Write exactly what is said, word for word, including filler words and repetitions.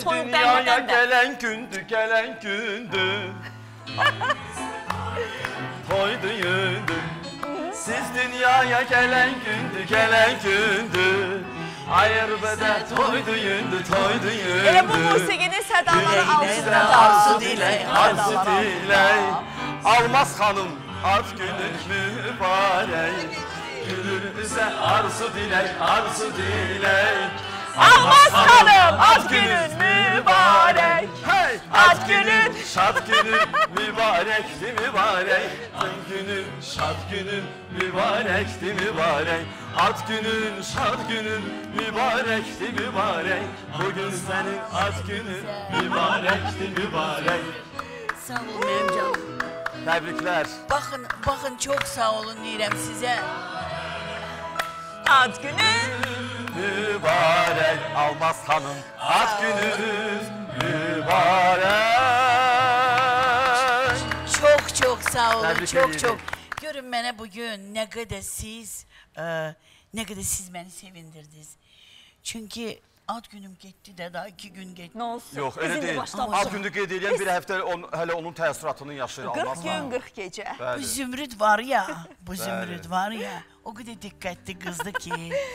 Dünyaya gelen gündü, gelen gündü. Toydu yündü. Siz dünyaya gelen gündü, gelen gündü. Ayır bede toydu yündü, toydu yündü. Elə bu musiqinin sədaları arzuda arzu dilək, arzu dilək. Almaz xanım, ad günün mübarək. Gülünüzə arzu dilək, arzu dilək. Almaz xanım, ad günün mübarək. Ad günün, şad günün mübarəkdir, mübarək. Ad günün, şad günün mübarəkdir, mübarək. Ad günün, şad günün mübarəkdir, mübarək. Bugün sənin ad günün mübarəkdir, mübarək. Sağ olun, mənim canım. Təbriklər. Baxın, baxın, çox sağ olun deyirəm sizə. Ad günün mübarək, Almaz xanım, ad gününüz mübarək. Çox-çox sağ olun, çox-çox. Görün mənə bugün nə qədər siz, nə qədər siz məni sevindirdiniz. Çünki ad günüm getdi də, daha iki gün getdi. Nə olsun? Yox, elə deyil. Ad günü qeyd eləyən bir həftə hələ onun təəssüratını yaşayır. qırx gün, qırx gecə. Bu zümrüd var ya, bu zümrüd var ya, o qədər diqqətli qızdı ki,